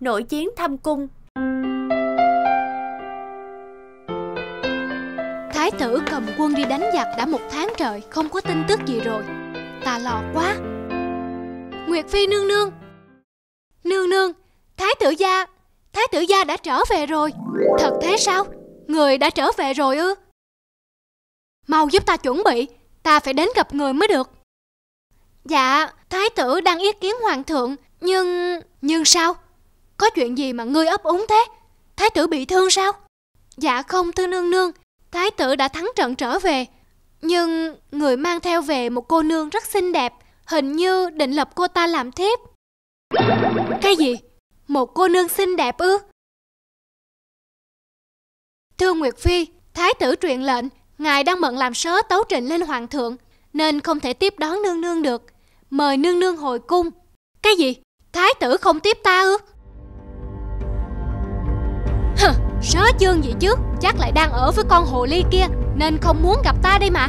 nội chiến thăm cung. Thái tử cầm quân đi đánh giặc đã một tháng trời, không có tin tức gì rồi. Tà lò quá. Nguyệt Phi nương nương, nương nương, Thái tử gia đã trở về rồi. Thật thế sao? Người đã trở về rồi ư? Mau giúp ta chuẩn bị, ta phải đến gặp người mới được. Dạ, thái tử đang yết kiến hoàng thượng. Nhưng sao? Có chuyện gì mà ngươi ấp úng thế? Thái tử bị thương sao? Dạ không thưa nương nương, thái tử đã thắng trận trở về. Nhưng người mang theo về một cô nương rất xinh đẹp, hình như định lập cô ta làm thiếp. Cái gì? Một cô nương xinh đẹp ư? Thưa Nguyệt Phi, thái tử truyền lệnh, ngài đang bận làm sớ tấu trình lên hoàng thượng, nên không thể tiếp đón nương nương được. Mời nương nương hồi cung. Cái gì? Thái tử không tiếp ta ư? Hừ, sớ chương gì chứ, chắc lại đang ở với con hồ ly kia nên không muốn gặp ta đây mà.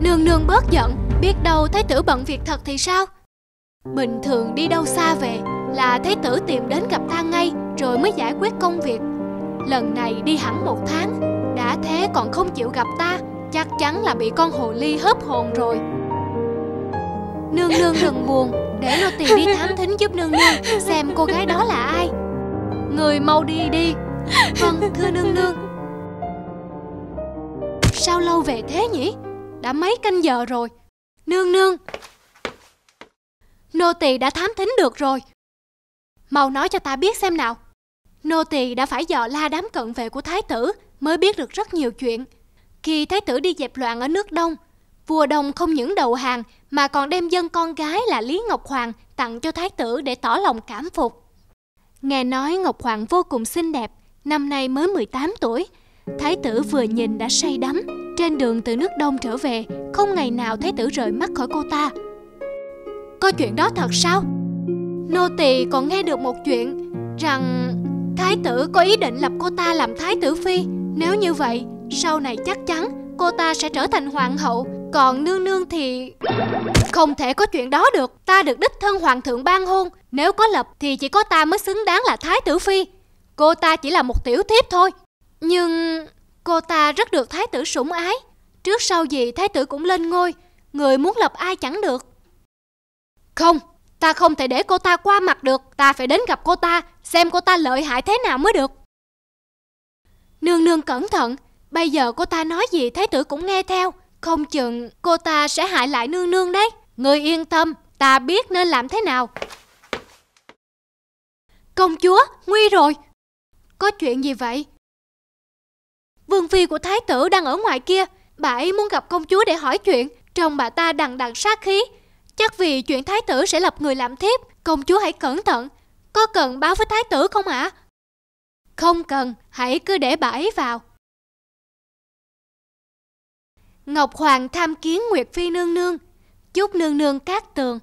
Nương nương bớt giận, biết đâu thái tử bận việc thật thì sao? Bình thường đi đâu xa về là thái tử tìm đến gặp ta ngay rồi mới giải quyết công việc. Lần này đi hẳn một tháng, đã thế còn không chịu gặp ta, chắc chắn là bị con hồ ly hớp hồn rồi. Nương nương đừng buồn, để nô tỳ đi thám thính giúp nương nương xem cô gái đó là ai. Người mau đi đi. Vâng thưa nương nương. Sao lâu về thế nhỉ? Đã mấy canh giờ rồi. Nương nương, nô tỳ đã thám thính được rồi. Mau nói cho ta biết xem nào. Nô tỳ đã phải dò la đám cận vệ của thái tử mới biết được rất nhiều chuyện. Khi thái tử đi dẹp loạn ở nước Đông, vua Đông không những đầu hàng mà còn đem dân con gái là Lý Ngọc Hoàng tặng cho thái tử để tỏ lòng cảm phục. Nghe nói Ngọc Hoàng vô cùng xinh đẹp, năm nay mới 18 tuổi. Thái tử vừa nhìn đã say đắm. Trên đường từ nước Đông trở về, không ngày nào thái tử rời mắt khỏi cô ta. Có chuyện đó thật sao? Nô tỳ còn nghe được một chuyện, rằng thái tử có ý định lập cô ta làm thái tử phi. Nếu như vậy, sau này chắc chắn cô ta sẽ trở thành hoàng hậu. Còn nương nương thì... Không thể có chuyện đó được. Ta được đích thân hoàng thượng ban hôn, nếu có lập thì chỉ có ta mới xứng đáng là thái tử phi. Cô ta chỉ là một tiểu thiếp thôi. Nhưng cô ta rất được thái tử sủng ái, trước sau gì thái tử cũng lên ngôi. Người muốn lập ai chẳng được. Không, ta không thể để cô ta qua mặt được. Ta phải đến gặp cô ta, xem cô ta lợi hại thế nào mới được. Nương nương cẩn thận. Bây giờ cô ta nói gì thái tử cũng nghe theo, không chừng cô ta sẽ hại lại nương nương đấy. Người yên tâm, ta biết nên làm thế nào. Công chúa, nguy rồi. Có chuyện gì vậy? Vương phi của thái tử đang ở ngoài kia. Bà ấy muốn gặp công chúa để hỏi chuyện. Trông bà ta đằng đằng sát khí. Chắc vì chuyện thái tử sẽ lập người làm thiếp. Công chúa hãy cẩn thận. Có cần báo với thái tử không ạ? Không cần, hãy cứ để bà ấy vào. Ngọc Hoàng tham kiến Nguyệt Phi nương nương. Chúc nương nương cát tường.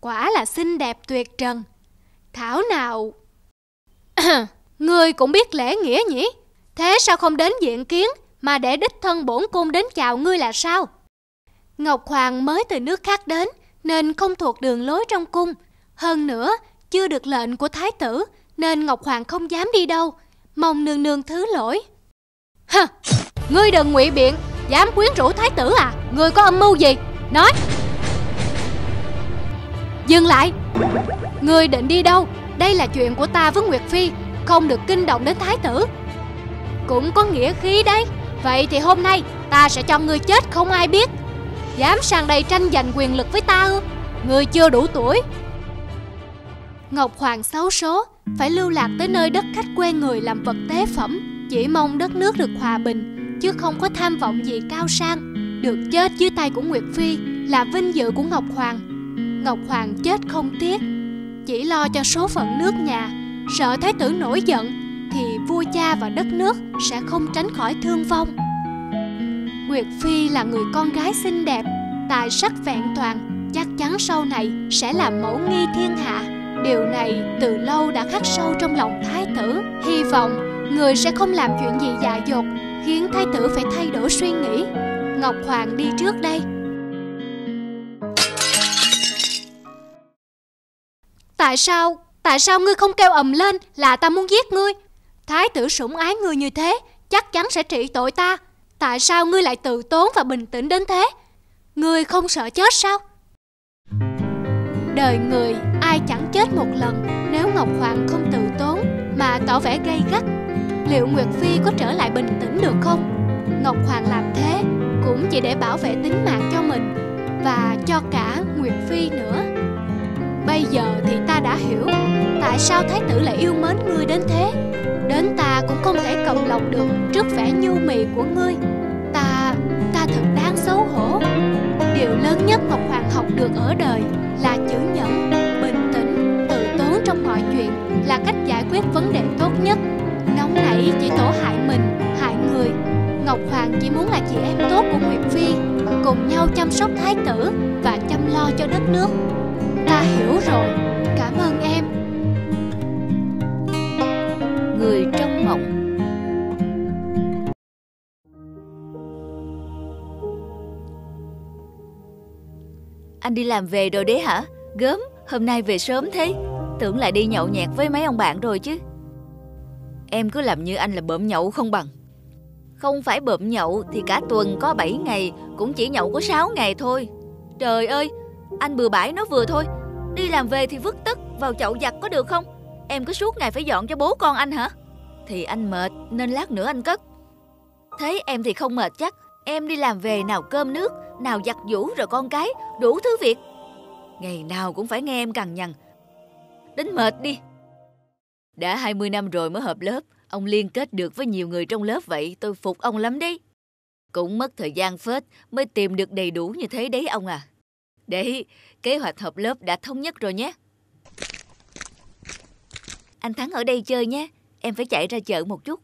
Quả là xinh đẹp tuyệt trần. Thảo nào... Ngươi cũng biết lễ nghĩa nhỉ? Thế sao không đến diện kiến mà để đích thân bổn cung đến chào ngươi là sao? Ngọc Hoàng mới từ nước khác đến nên không thuộc đường lối trong cung. Hơn nữa chưa được lệnh của thái tử nên Ngọc Hoàng không dám đi đâu. Mong nương nương thứ lỗi. Hừ, ngươi đừng ngụy biện, dám quyến rũ thái tử à? Ngươi có âm mưu gì? Nói. Dừng lại. Ngươi định đi đâu? Đây là chuyện của ta với Nguyệt Phi, không được kinh động đến thái tử. Cũng có nghĩa khí đấy. Vậy thì hôm nay ta sẽ cho ngươi chết không ai biết. Dám sang đây tranh giành quyền lực với ta ư? Ngươi chưa đủ tuổi. Ngọc Hoàng xấu số, phải lưu lạc tới nơi đất khách quê người làm vật tế phẩm. Chỉ mong đất nước được hòa bình, chứ không có tham vọng gì cao sang. Được chết dưới tay của Nguyệt Phi là vinh dự của Ngọc Hoàng. Ngọc Hoàng chết không tiếc, chỉ lo cho số phận nước nhà. Sợ thái tử nổi giận thì vua cha và đất nước sẽ không tránh khỏi thương vong. Nguyệt Phi là người con gái xinh đẹp, tài sắc vẹn toàn, chắc chắn sau này sẽ là mẫu nghi thiên hạ. Điều này từ lâu đã khắc sâu trong lòng thái tử. Hy vọng người sẽ không làm chuyện gì dại dột khiến thái tử phải thay đổi suy nghĩ. Ngọc Hoàng đi trước đây. Tại sao ngươi không kêu ầm lên là ta muốn giết ngươi? Thái tử sủng ái ngươi như thế, chắc chắn sẽ trị tội ta. Tại sao ngươi lại từ tốn và bình tĩnh đến thế? Ngươi không sợ chết sao? Đời người ai chẳng chết một lần. Nếu Ngọc Hoàng không từ tốn mà tỏ vẻ gay gắt, liệu Nguyệt Phi có trở lại bình tĩnh được không? Ngọc Hoàng làm thế cũng chỉ để bảo vệ tính mạng cho mình và cho cả Nguyệt Phi nữa. Bây giờ thì ta đã hiểu tại sao Thái tử lại yêu mến ngươi đến thế. Đến ta cũng không thể cầm lòng được trước vẻ nhu mì của ngươi. Ta thật đáng xấu hổ. Điều lớn nhất Ngọc Hoàng học được ở đời là chữ nhẫn, bình tĩnh, từ tốn trong mọi chuyện là cách giải quyết vấn đề tốt nhất. Nóng nảy chỉ tổ hại mình, hại người. Ngọc Hoàng chỉ muốn là chị em tốt của Nguyệt Phi, cùng nhau chăm sóc Thái tử và chăm lo cho đất nước. Ta hiểu rồi, cảm ơn em. Người trong mộng. Anh đi làm về rồi đấy hả? Gớm, hôm nay về sớm thế. Tưởng lại đi nhậu nhẹt với mấy ông bạn rồi chứ. Em cứ làm như anh là bợm nhậu không bằng. Không phải bợm nhậu thì cả tuần có 7 ngày cũng chỉ nhậu có 6 ngày thôi. Trời ơi, anh bừa bãi nó vừa thôi. Đi làm về thì vứt tất vào chậu giặt có được không? Em cứ suốt ngày phải dọn cho bố con anh hả? Thì anh mệt nên lát nữa anh cất. Thấy em thì không mệt chắc. Em đi làm về nào cơm nước, nào giặt giũ rồi con cái, đủ thứ việc. Ngày nào cũng phải nghe em cằn nhằn, đến mệt đi. Đã 20 năm rồi mới hợp lớp. Ông liên kết được với nhiều người trong lớp vậy. Tôi phục ông lắm đấy. Cũng mất thời gian phết mới tìm được đầy đủ như thế đấy ông à. Đấy, kế hoạch hợp lớp đã thống nhất rồi nhé. Anh Thắng ở đây chơi nhé. Em phải chạy ra chợ một chút.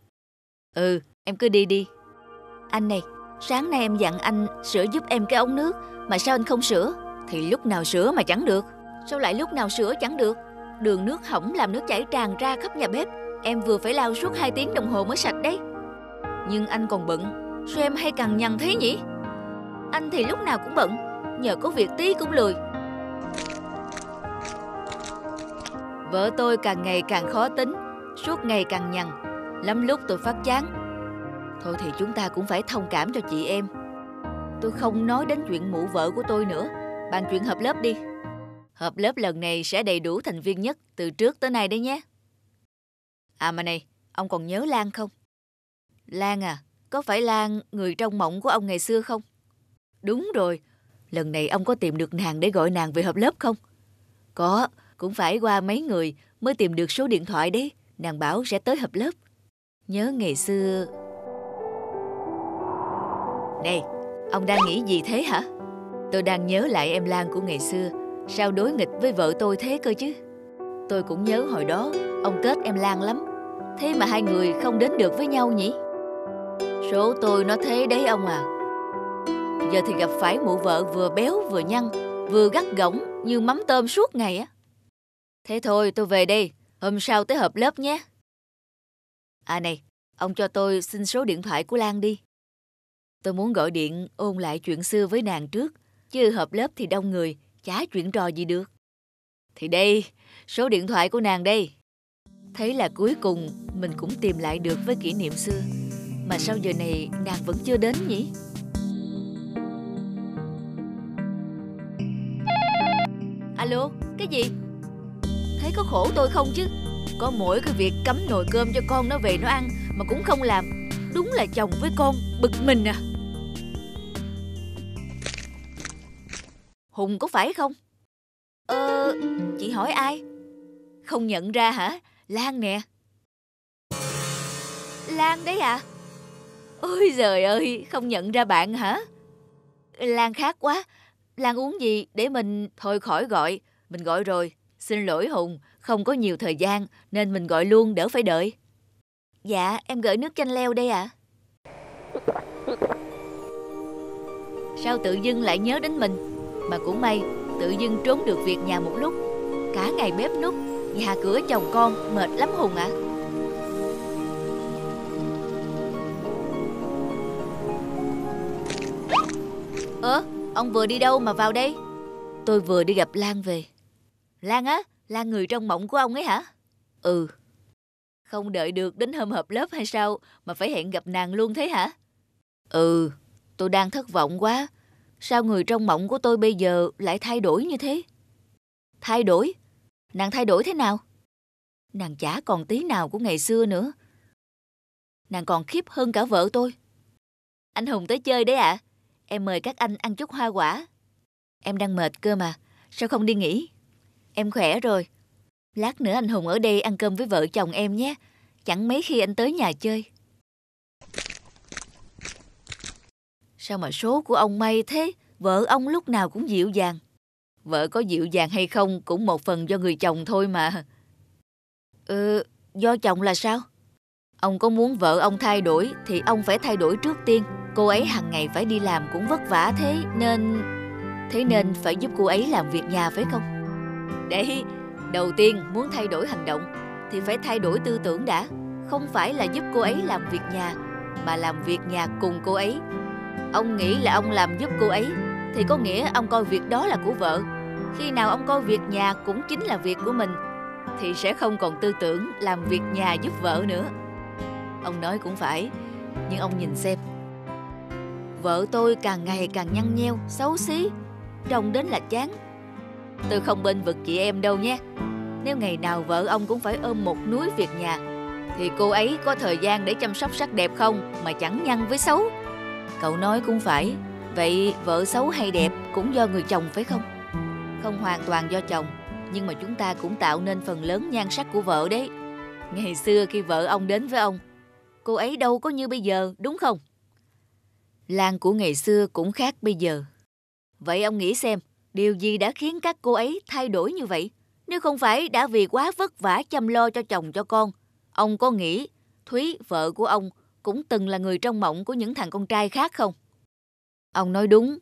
Ừ, em cứ đi đi. Anh này, sáng nay em dặn anh sửa giúp em cái ống nước, mà sao anh không sửa? Thì lúc nào sửa mà chẳng được. Sao lại lúc nào sửa chẳng được? Đường nước hỏng làm nước chảy tràn ra khắp nhà bếp. Em vừa phải lao suốt 2 tiếng đồng hồ mới sạch đấy. Nhưng anh còn bận. Sao em hay cằn nhằn thế nhỉ? Anh thì lúc nào cũng bận, nhờ có việc tí cũng lười. Vợ tôi càng ngày càng khó tính, suốt ngày cằn nhằn, lắm lúc tôi phát chán. Thôi thì chúng ta cũng phải thông cảm cho chị em. Tôi không nói đến chuyện mụ vợ của tôi nữa. Bàn chuyện hợp lớp đi. Hợp lớp lần này sẽ đầy đủ thành viên nhất từ trước tới nay đấy nhé. À mà này, ông còn nhớ Lan không? Lan à, có phải Lan người trong mộng của ông ngày xưa không? Đúng rồi. Lần này ông có tìm được nàng để gọi nàng về hợp lớp không? Có, cũng phải qua mấy người mới tìm được số điện thoại đấy. Nàng bảo sẽ tới hợp lớp. Nhớ ngày xưa... Này, ông đang nghĩ gì thế hả? Tôi đang nhớ lại em Lan của ngày xưa. Sao đối nghịch với vợ tôi thế cơ chứ? Tôi cũng nhớ hồi đó ông kết em Lan lắm. Thế mà hai người không đến được với nhau nhỉ? Số tôi nó thế đấy ông à. Giờ thì gặp phải mụ vợ vừa béo vừa nhăn, vừa gắt gỏng như mắm tôm suốt ngày á. Thế thôi tôi về đây. Hôm sau tới họp lớp nhé. À này, ông cho tôi xin số điện thoại của Lan đi. Tôi muốn gọi điện ôn lại chuyện xưa với nàng trước. Chứ họp lớp thì đông người, chả chuyện trò gì được. Thì đây, số điện thoại của nàng đây. Thế là cuối cùng mình cũng tìm lại được với kỷ niệm xưa. Mà sao giờ này nàng vẫn chưa đến nhỉ? Alo, cái gì? Thấy có khổ tôi không chứ? Có mỗi cái việc cắm nồi cơm cho con nó về nó ăn mà cũng không làm. Đúng là chồng với con bực mình à. Hùng có phải không? Chị hỏi ai? Không nhận ra hả? Lan nè. Lan đấy à? Ôi giời ơi, không nhận ra bạn hả? Lan khác quá. Lan uống gì để mình... Thôi khỏi gọi, mình gọi rồi. Xin lỗi Hùng, không có nhiều thời gian nên mình gọi luôn đỡ phải đợi. Dạ, em gửi nước chanh leo đây ạ. Sao tự dưng lại nhớ đến mình? Mà cũng may, tự dưng trốn được việc nhà một lúc. Cả ngày bếp núc, nhà cửa chồng con, mệt lắm Hùng ạ. Ông vừa đi đâu mà vào đây? Tôi vừa đi gặp Lan về. Lan á, Là người trong mộng của ông ấy hả? Ừ. Không đợi được đến hôm họp lớp hay sao mà phải hẹn gặp nàng luôn thế hả? Ừ, tôi đang thất vọng quá. Sao người trong mộng của tôi bây giờ lại thay đổi như thế? Thay đổi? Nàng thay đổi thế nào? Nàng chả còn tí nào của ngày xưa nữa. Nàng còn khiếp hơn cả vợ tôi. Anh Hùng tới chơi đấy ạ. À? Em mời các anh ăn chút hoa quả. Em đang mệt cơ mà. Sao không đi nghỉ? Em khỏe rồi. Lát nữa anh Hùng ở đây ăn cơm với vợ chồng em nhé. Chẳng mấy khi anh tới nhà chơi. Sao mà số của ông may thế? Vợ ông lúc nào cũng dịu dàng. Vợ có dịu dàng hay không cũng một phần do người chồng thôi mà. Do chồng là sao? Ông có muốn vợ ông thay đổi thì ông phải thay đổi trước tiên. Cô ấy hàng ngày phải đi làm cũng vất vả thế nên... Thế nên phải giúp cô ấy làm việc nhà phải không? Đấy, đầu tiên muốn thay đổi hành động thì phải thay đổi tư tưởng đã. Không phải là giúp cô ấy làm việc nhà, mà làm việc nhà cùng cô ấy. Ông nghĩ là ông làm giúp cô ấy thì có nghĩa ông coi việc đó là của vợ. Khi nào ông coi việc nhà cũng chính là việc của mình thì sẽ không còn tư tưởng làm việc nhà giúp vợ nữa. Ông nói cũng phải, nhưng ông nhìn xem. Vợ tôi càng ngày càng nhăn nheo, xấu xí, trông đến là chán. Tôi không bênh vực chị em đâu nhé. Nếu ngày nào vợ ông cũng phải ôm một núi việc nhà thì cô ấy có thời gian để chăm sóc sắc đẹp không mà chẳng nhăn với xấu. Cậu nói cũng phải. Vậy vợ xấu hay đẹp cũng do người chồng phải không? Không hoàn toàn do chồng, nhưng mà chúng ta cũng tạo nên phần lớn nhan sắc của vợ đấy. Ngày xưa khi vợ ông đến với ông, cô ấy đâu có như bây giờ, đúng không? Lan của ngày xưa cũng khác bây giờ. Vậy ông nghĩ xem, điều gì đã khiến các cô ấy thay đổi như vậy? Nếu không phải đã vì quá vất vả chăm lo cho chồng cho con. Ông có nghĩ Thúy, vợ của ông, cũng từng là người trong mộng của những thằng con trai khác không? Ông nói đúng,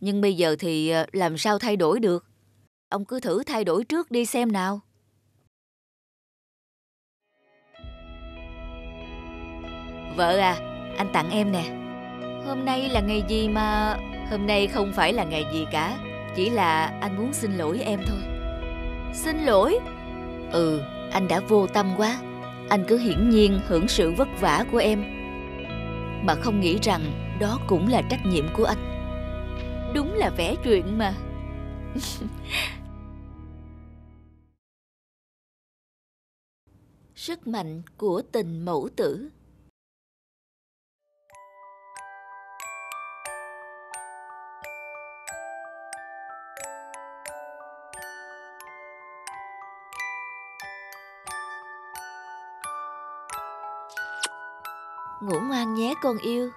nhưng bây giờ thì làm sao thay đổi được? Ông cứ thử thay đổi trước đi xem nào. Vợ à, anh tặng em nè. Hôm nay là ngày gì mà... Hôm nay không phải là ngày gì cả. Chỉ là anh muốn xin lỗi em thôi. Xin lỗi? Ừ, anh đã vô tâm quá. Anh cứ hiển nhiên hưởng sự vất vả của em mà không nghĩ rằng đó cũng là trách nhiệm của anh. Đúng là vẽ chuyện mà. Sức mạnh của tình mẫu tử. Ngủ ngoan nhé con yêu.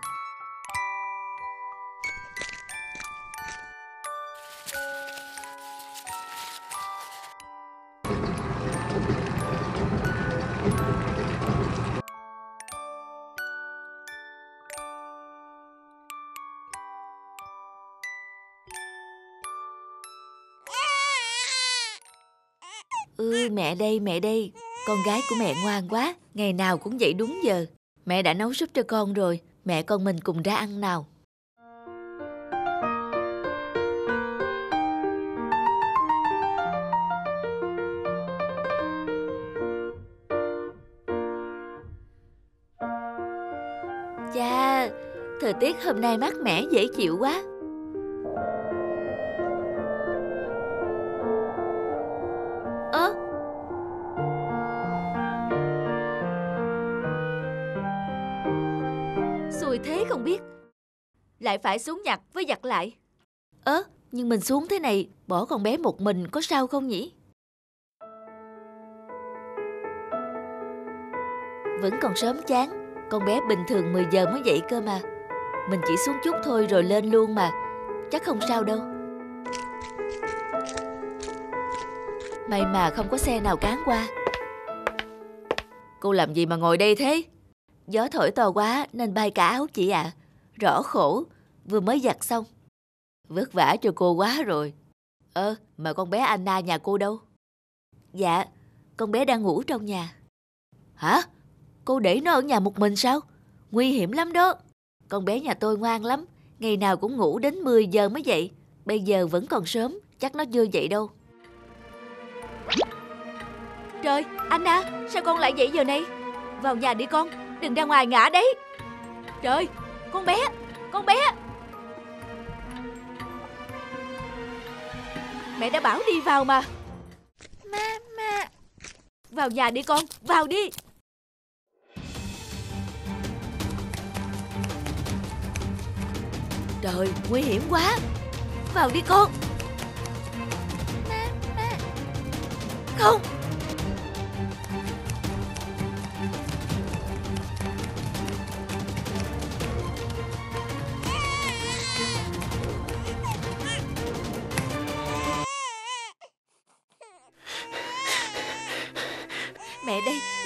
Mẹ đây, mẹ đây. Con gái của mẹ ngoan quá, ngày nào cũng dậy đúng giờ. Mẹ đã nấu súp cho con rồi, mẹ con mình cùng ra ăn nào. Chà, thời tiết hôm nay mát mẻ dễ chịu quá. Lại phải xuống nhặt với giặt lại. Nhưng mình xuống thế này, bỏ con bé một mình có sao không nhỉ? Vẫn còn sớm chán. Con bé bình thường 10 giờ mới dậy cơ mà. Mình chỉ xuống chút thôi rồi lên luôn mà. Chắc không sao đâu. May mà không có xe nào cán qua. Cô làm gì mà ngồi đây thế? Gió thổi to quá nên bay cả áo chị ạ. Rõ khổ, vừa mới giặt xong. Vất vả cho cô quá rồi. Mà con bé Anna nhà cô đâu? Dạ, con bé đang ngủ trong nhà. Hả? Cô để nó ở nhà một mình sao? Nguy hiểm lắm đó. Con bé nhà tôi ngoan lắm, ngày nào cũng ngủ đến 10 giờ mới dậy. Bây giờ vẫn còn sớm, chắc nó chưa dậy đâu. ơi, Anna, sao con lại vậy giờ này? Vào nhà đi con, đừng ra ngoài ngã đấy. Trời, con bé. Mẹ đã bảo đi vào mà. Mama. Vào nhà đi con, vào đi. Trời, nguy hiểm quá. Vào đi con. Mama. Không.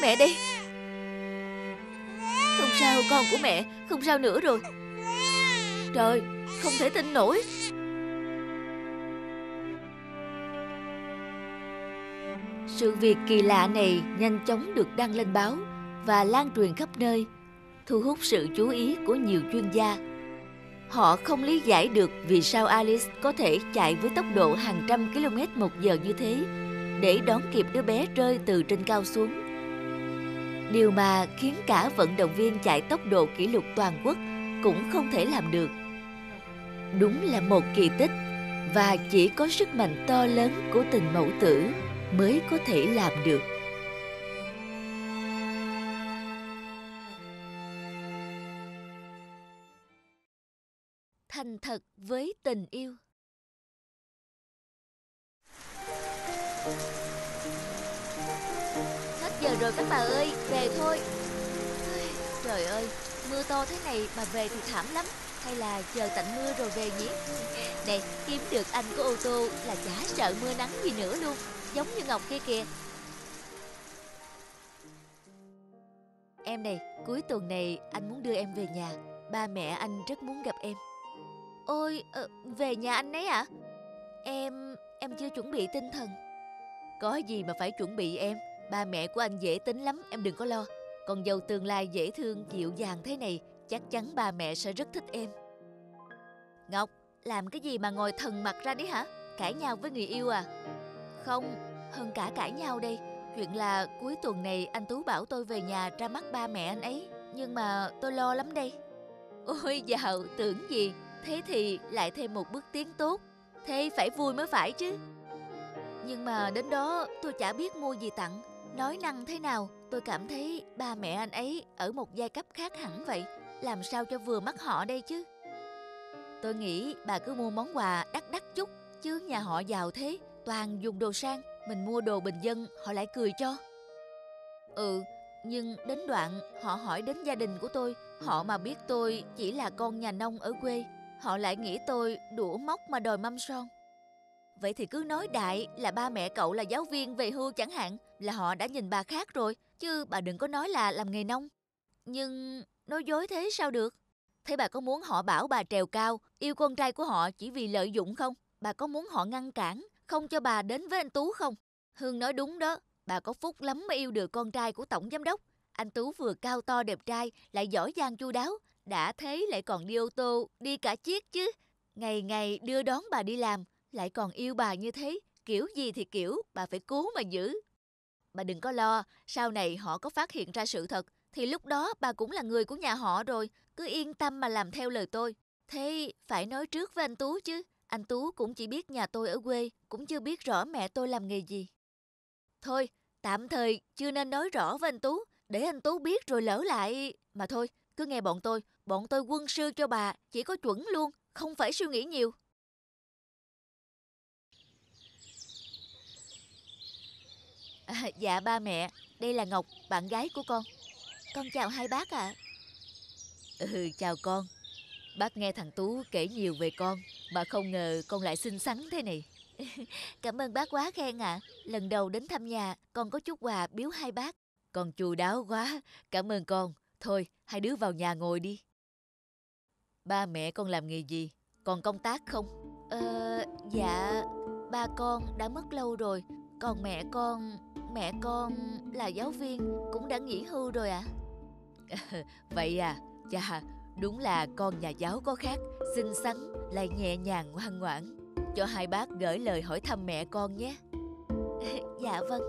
Mẹ đây. Không sao con của mẹ, không sao nữa rồi. Trời, không thể tin nổi. Sự việc kỳ lạ này nhanh chóng được đăng lên báo và lan truyền khắp nơi, thu hút sự chú ý của nhiều chuyên gia. Họ không lý giải được vì sao Alice có thể chạy với tốc độ hàng trăm km/h như thế để đón kịp đứa bé rơi từ trên cao xuống. Điều mà khiến cả vận động viên chạy tốc độ kỷ lục toàn quốc cũng không thể làm được. Đúng là một kỳ tích, và chỉ có sức mạnh to lớn của tình mẫu tử mới có thể làm được. Thành thật với tình yêu. Hết giờ rồi các bà ơi, về thôi. Trời ơi, mưa to thế này mà về thì thảm lắm. Hay là chờ tạnh mưa rồi về nhỉ? Này, kiếm được anh có ô tô là chả sợ mưa nắng gì nữa luôn. Giống như Ngọc kia kìa. Em này, cuối tuần này anh muốn đưa em về nhà. Ba mẹ anh rất muốn gặp em. Ôi, về nhà anh ấy à? Em chưa chuẩn bị tinh thần. Có gì mà phải chuẩn bị em. Ba mẹ của anh dễ tính lắm, em đừng có lo. Con dâu tương lai dễ thương, dịu dàng thế này, chắc chắn ba mẹ sẽ rất thích em. Ngọc, làm cái gì mà ngồi thần mặt ra đấy hả? Cãi nhau với người yêu à? Không, hơn cả cãi nhau đây. Chuyện là cuối tuần này anh Tú bảo tôi về nhà ra mắt ba mẹ anh ấy. Nhưng mà tôi lo lắm đây. Ôi dạo, tưởng gì. Thế thì lại thêm một bước tiến tốt. Thế phải vui mới phải chứ. Nhưng mà đến đó tôi chả biết mua gì tặng. Nói năng thế nào, tôi cảm thấy ba mẹ anh ấy ở một giai cấp khác hẳn vậy. Làm sao cho vừa mắt họ đây chứ. Tôi nghĩ bà cứ mua món quà đắt đắt chút. Chứ nhà họ giàu thế, toàn dùng đồ sang. Mình mua đồ bình dân, họ lại cười cho. Ừ, nhưng đến đoạn họ hỏi đến gia đình của tôi. Họ mà biết tôi chỉ là con nhà nông ở quê, họ lại nghĩ tôi đũa móc mà đòi mâm son. Vậy thì cứ nói đại là ba mẹ cậu là giáo viên về hưu chẳng hạn, là họ đã nhìn bà khác rồi. Chứ bà đừng có nói là làm nghề nông. Nhưng nói dối thế sao được. Thế bà có muốn họ bảo bà trèo cao, yêu con trai của họ chỉ vì lợi dụng không? Bà có muốn họ ngăn cản, không cho bà đến với anh Tú không? Hương nói đúng đó, bà có phúc lắm mới yêu được con trai của tổng giám đốc. Anh Tú vừa cao to đẹp trai, lại giỏi giang chu đáo. Đã thế lại còn đi ô tô, đi cả chiếc chứ. Ngày ngày đưa đón bà đi làm, lại còn yêu bà như thế. Kiểu gì thì kiểu, bà phải cố mà giữ. Bà đừng có lo, sau này họ có phát hiện ra sự thật, thì lúc đó bà cũng là người của nhà họ rồi. Cứ yên tâm mà làm theo lời tôi. Thế phải nói trước với anh Tú chứ. Anh Tú cũng chỉ biết nhà tôi ở quê, cũng chưa biết rõ mẹ tôi làm nghề gì. Thôi, tạm thời chưa nên nói rõ với anh Tú, để anh Tú biết rồi lỡ lại. Mà thôi, cứ nghe bọn tôi quân sư cho bà, chỉ có chuẩn luôn, không phải suy nghĩ nhiều. Dạ ba mẹ, đây là Ngọc, bạn gái của con. Con chào hai bác ạ. Chào con. Bác nghe thằng Tú kể nhiều về con, mà không ngờ con lại xinh xắn thế này. Cảm ơn bác quá khen ạ. Lần đầu đến thăm nhà, con có chút quà biếu hai bác. Con chu đáo quá, cảm ơn con. Thôi, hai đứa vào nhà ngồi đi. Ba mẹ con làm nghề gì? Còn công tác không? Dạ, ba con đã mất lâu rồi. Còn mẹ con là giáo viên, cũng đã nghỉ hưu rồi ạ. Vậy à, chà, đúng là con nhà giáo có khác, xinh xắn, lại nhẹ nhàng ngoan ngoãn. Cho hai bác gửi lời hỏi thăm mẹ con nhé. Dạ vâng.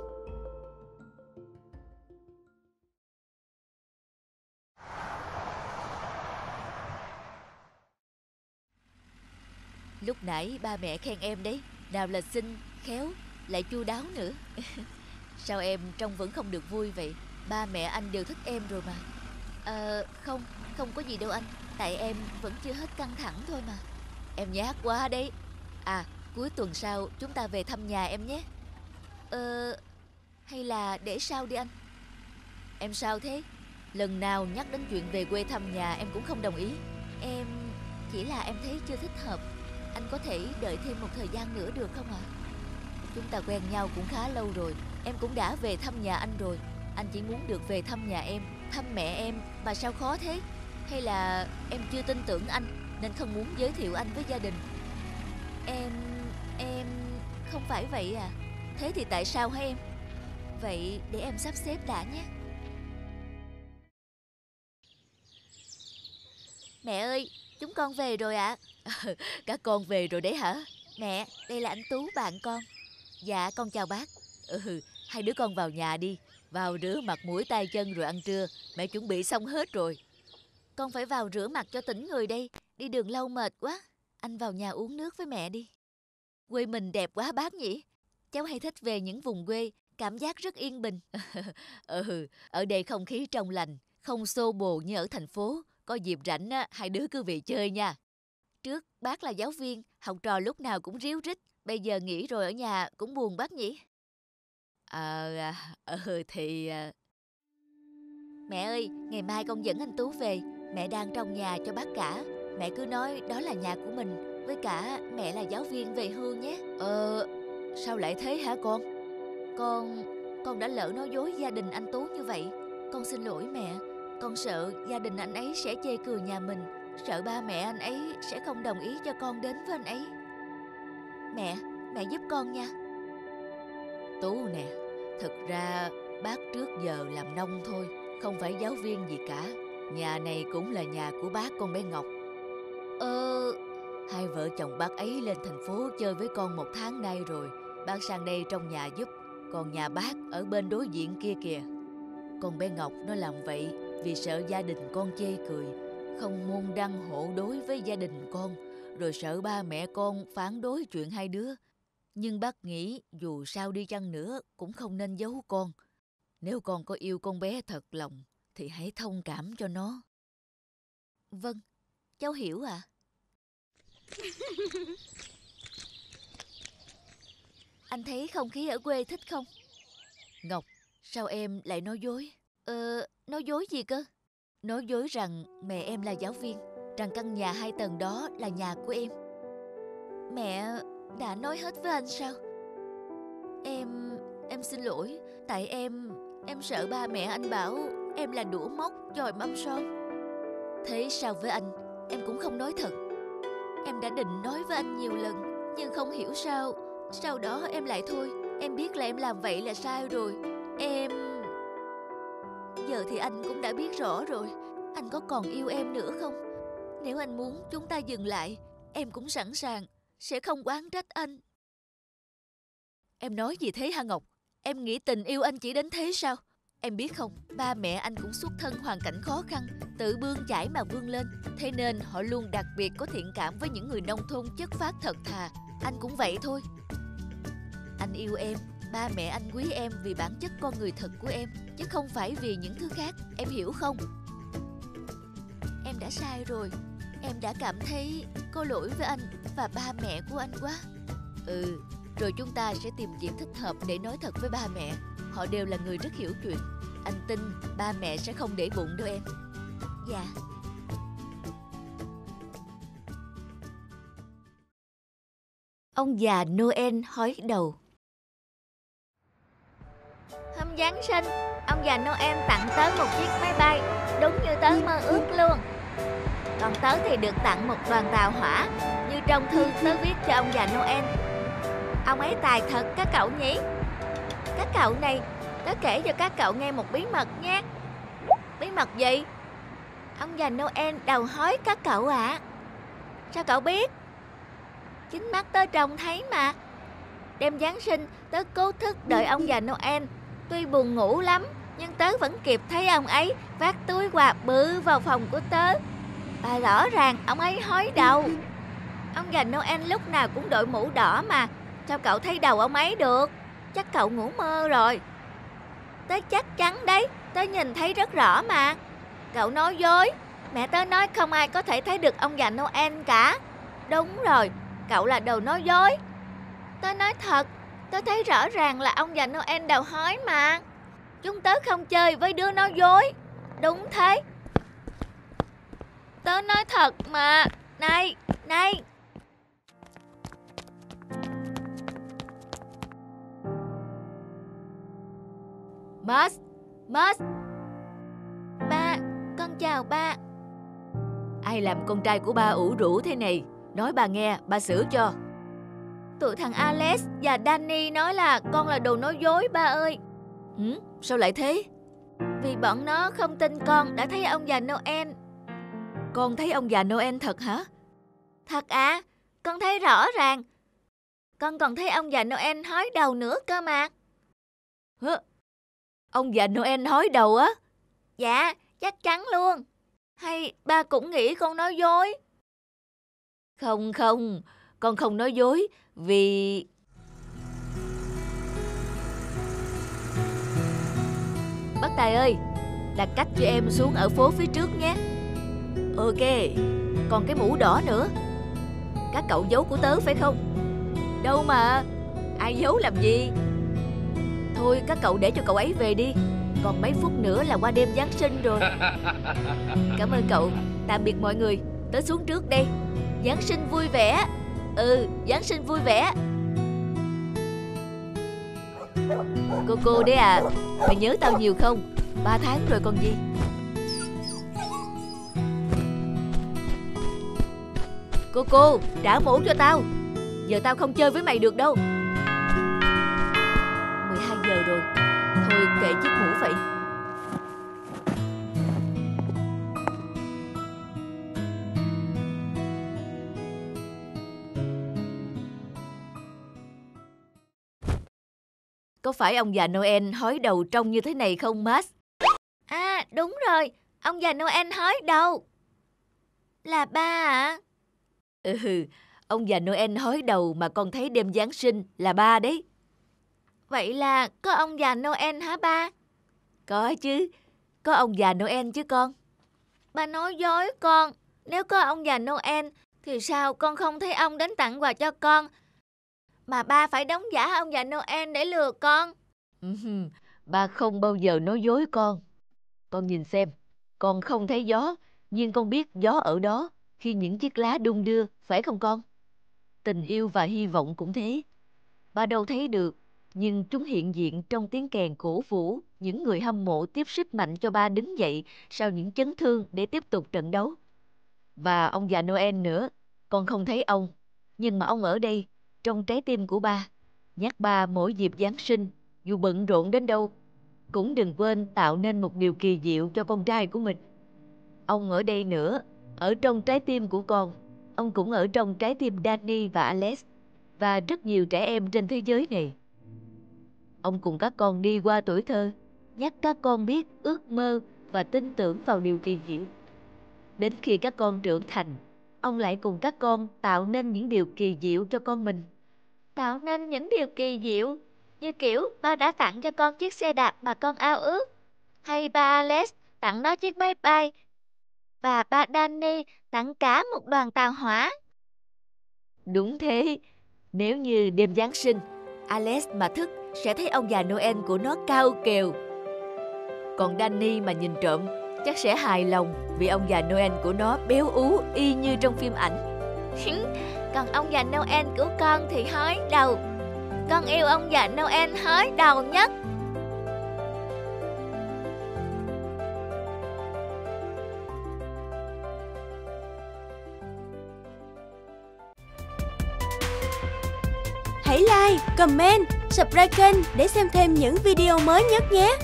Lúc nãy ba mẹ khen em đấy, nào là xinh, khéo, lại chu đáo nữa. Sao em trông vẫn không được vui vậy? Ba mẹ anh đều thích em rồi mà. Không có gì đâu anh. Tại em vẫn chưa hết căng thẳng thôi mà. Em nhát quá đấy. À, cuối tuần sau chúng ta về thăm nhà em nhé. Hay là để sau đi anh. Em sao thế? Lần nào nhắc đến chuyện về quê thăm nhà em cũng không đồng ý. Em chỉ là em thấy chưa thích hợp. Anh có thể đợi thêm một thời gian nữa được không ạ? Chúng ta quen nhau cũng khá lâu rồi. Em cũng đã về thăm nhà anh rồi. Anh chỉ muốn được về thăm nhà em, thăm mẹ em mà sao khó thế? Hay là em chưa tin tưởng anh nên không muốn giới thiệu anh với gia đình? Em không phải vậy à? Thế thì tại sao hả em? Vậy để em sắp xếp đã nhé. Mẹ ơi, chúng con về rồi ạ. Các con về rồi đấy hả? Mẹ, đây là anh Tú bạn con. Dạ, con chào bác. Hai đứa con vào nhà đi. Vào rửa mặt mũi tay chân rồi ăn trưa. Mẹ chuẩn bị xong hết rồi. Con phải vào rửa mặt cho tỉnh người đây. Đi đường lâu mệt quá. Anh vào nhà uống nước với mẹ đi. Quê mình đẹp quá bác nhỉ. Cháu hay thích về những vùng quê. Cảm giác rất yên bình. Ở đây không khí trong lành. Không xô bồ như ở thành phố. Có dịp rảnh á, hai đứa cứ về chơi nha. Trước bác là giáo viên, học trò lúc nào cũng ríu rít. Bây giờ nghỉ rồi ở nhà cũng buồn bác nhỉ. Mẹ ơi, ngày mai con dẫn anh Tú về. Mẹ đang trong nhà cho bác cả. Mẹ cứ nói đó là nhà của mình. Với cả mẹ là giáo viên về hưu nhé. Sao lại thế hả con? Con đã lỡ nói dối gia đình anh Tú như vậy. Con xin lỗi mẹ. Con sợ gia đình anh ấy sẽ chê cười nhà mình. Sợ ba mẹ anh ấy sẽ không đồng ý cho con đến với anh ấy. Mẹ giúp con nha. Tú nè, thật ra bác trước giờ làm nông thôi, không phải giáo viên gì cả. Nhà này cũng là nhà của bác con bé Ngọc. Hai vợ chồng bác ấy lên thành phố chơi với con một tháng nay rồi. Bác sang đây trong nhà giúp. Còn nhà bác ở bên đối diện kia kìa. Con bé Ngọc nó làm vậy vì sợ gia đình con chê cười, không môn đăng hộ đối với gia đình con, rồi sợ ba mẹ con phản đối chuyện hai đứa. Nhưng bác nghĩ dù sao đi chăng nữa cũng không nên giấu con. Nếu con có yêu con bé thật lòng thì hãy thông cảm cho nó. Vâng, cháu hiểu ạ. Anh thấy không khí ở quê thích không? Ngọc, sao em lại nói dối? Nói dối gì cơ? Nói dối rằng mẹ em là giáo viên, rằng căn nhà 2 tầng đó là nhà của em. Mẹ đã nói hết với anh sao? Em xin lỗi. Tại em sợ ba mẹ anh bảo em là đũa móc chòi mâm son. Thế sao với anh, em cũng không nói thật. Em đã định nói với anh nhiều lần, nhưng không hiểu sao sau đó em lại thôi. Em biết là em làm vậy là sai rồi. Giờ thì anh cũng đã biết rõ rồi. Anh có còn yêu em nữa không? Nếu anh muốn chúng ta dừng lại, em cũng sẵn sàng, sẽ không oán trách anh. Em nói gì thế hả Ngọc? Em nghĩ tình yêu anh chỉ đến thế sao? Em biết không, ba mẹ anh cũng xuất thân hoàn cảnh khó khăn, tự bươn chải mà vươn lên. Thế nên họ luôn đặc biệt có thiện cảm với những người nông thôn chất phác thật thà. Anh cũng vậy thôi. Anh yêu em, ba mẹ anh quý em vì bản chất con người thật của em, chứ không phải vì những thứ khác, em hiểu không? Em đã sai rồi. Em đã cảm thấy có lỗi với anh và ba mẹ của anh quá. Rồi chúng ta sẽ tìm dịp thích hợp để nói thật với ba mẹ. Họ đều là người rất hiểu chuyện. Anh tin ba mẹ sẽ không để bụng đâu em. Dạ. Ông già Noel hói đầu. Hôm Giáng sinh, ông già Noel tặng tớ một chiếc máy bay, đúng như tớ mơ ước luôn. Còn tớ thì được tặng một đoàn tàu hỏa, như trong thư tớ viết cho ông già Noel. Ông ấy tài thật các cậu nhỉ. Các cậu này, tớ kể cho các cậu nghe một bí mật nhé. Bí mật gì? Ông già Noel đầu hói các cậu ạ. Sao cậu biết? Chính mắt tớ trông thấy mà. Đêm Giáng sinh, tớ cố thức đợi ông già Noel. Tuy buồn ngủ lắm, nhưng tớ vẫn kịp thấy ông ấy vác túi quà bự vào phòng của tớ. Và rõ ràng ông ấy hói đầu. Ông già Noel lúc nào cũng đội mũ đỏ mà. Sao cậu thấy đầu ông ấy được? Chắc cậu ngủ mơ rồi. Tớ chắc chắn đấy, tớ nhìn thấy rất rõ mà. Cậu nói dối. Mẹ tớ nói không ai có thể thấy được ông già Noel cả. Đúng rồi, cậu là đồ nói dối. Tớ nói thật, tớ thấy rõ ràng là ông già Noel đầu hói mà. Chúng tớ không chơi với đứa nói dối. Đúng thế. Tớ nói thật mà. Này, này. Buzz, Buzz. Ba, con chào ba. Ai làm con trai của ba ủ rũ thế này? Nói bà nghe, bà sửa cho. Tụi thằng Alex và Danny nói là con là đồ nói dối ba ơi. Ừ, sao lại thế? Vì bọn nó không tin con đã thấy ông già Noel. Con thấy ông già Noel thật hả? Thật à, con thấy rõ ràng. Con còn thấy ông già Noel hói đầu nữa cơ mà. Hả? Ông già Noel hói đầu á? Dạ, chắc chắn luôn. Hay ba cũng nghĩ con nói dối? Không không, con không nói dối vì... Bác Tài ơi, đặt cách cho em xuống ở phố phía trước nhé. Ok, còn cái mũ đỏ nữa. Các cậu giấu của tớ phải không? Đâu mà, ai giấu làm gì. Thôi các cậu để cho cậu ấy về đi. Còn mấy phút nữa là qua đêm Giáng sinh rồi. Cảm ơn cậu, tạm biệt mọi người. Tớ xuống trước đây. Giáng sinh vui vẻ. Ừ, Giáng sinh vui vẻ. Cô đấy à, mày nhớ tao nhiều không? 3 tháng rồi còn gì. Cô, trả mũ cho tao. Giờ tao không chơi với mày được đâu. 12 giờ rồi. Thôi kệ chiếc mũ vậy. Có phải ông già Noel hói đầu trông như thế này không Max? À đúng rồi, ông già Noel hói đầu. Là ba ạ? Ừ, ông già Noel hói đầu mà con thấy đêm Giáng sinh là ba đấy. Vậy là có ông già Noel hả ba? Có chứ, có ông già Noel chứ con. Ba nói dối con, nếu có ông già Noel thì sao con không thấy ông đến tặng quà cho con? Mà ba phải đóng giả ông già Noel để lừa con. Ba không bao giờ nói dối con. Con nhìn xem, con không thấy gió, nhưng con biết gió ở đó khi những chiếc lá đung đưa, phải không con? Tình yêu và hy vọng cũng thế. Ba đâu thấy được, nhưng chúng hiện diện trong tiếng kèn cổ vũ, những người hâm mộ tiếp sức mạnh cho ba đứng dậy sau những chấn thương để tiếp tục trận đấu. Và ông già Noel nữa, con không thấy ông, nhưng mà ông ở đây, trong trái tim của ba. Nhắc ba mỗi dịp Giáng sinh, dù bận rộn đến đâu, cũng đừng quên tạo nên một điều kỳ diệu cho con trai của mình. Ông ở đây nữa, ở trong trái tim của con. Ông cũng ở trong trái tim Danny và Alex, và rất nhiều trẻ em trên thế giới này. Ông cùng các con đi qua tuổi thơ, nhắc các con biết ước mơ và tin tưởng vào điều kỳ diệu. Đến khi các con trưởng thành, ông lại cùng các con tạo nên những điều kỳ diệu cho con mình. Tạo nên những điều kỳ diệu, như kiểu ba đã tặng cho con chiếc xe đạp mà con ao ước, hay ba Alex tặng nó chiếc máy bay, và ba Danny tặng cả một đoàn tàu hỏa. Đúng thế, nếu như đêm Giáng sinh, Alex mà thức sẽ thấy ông già Noel của nó cao kèo. Còn Danny mà nhìn trộm chắc sẽ hài lòng vì ông già Noel của nó béo ú y như trong phim ảnh. Còn ông già Noel của con thì hói đầu. Con yêu ông già Noel hói đầu nhất. Hãy like, comment, subscribe kênh để xem thêm những video mới nhất nhé!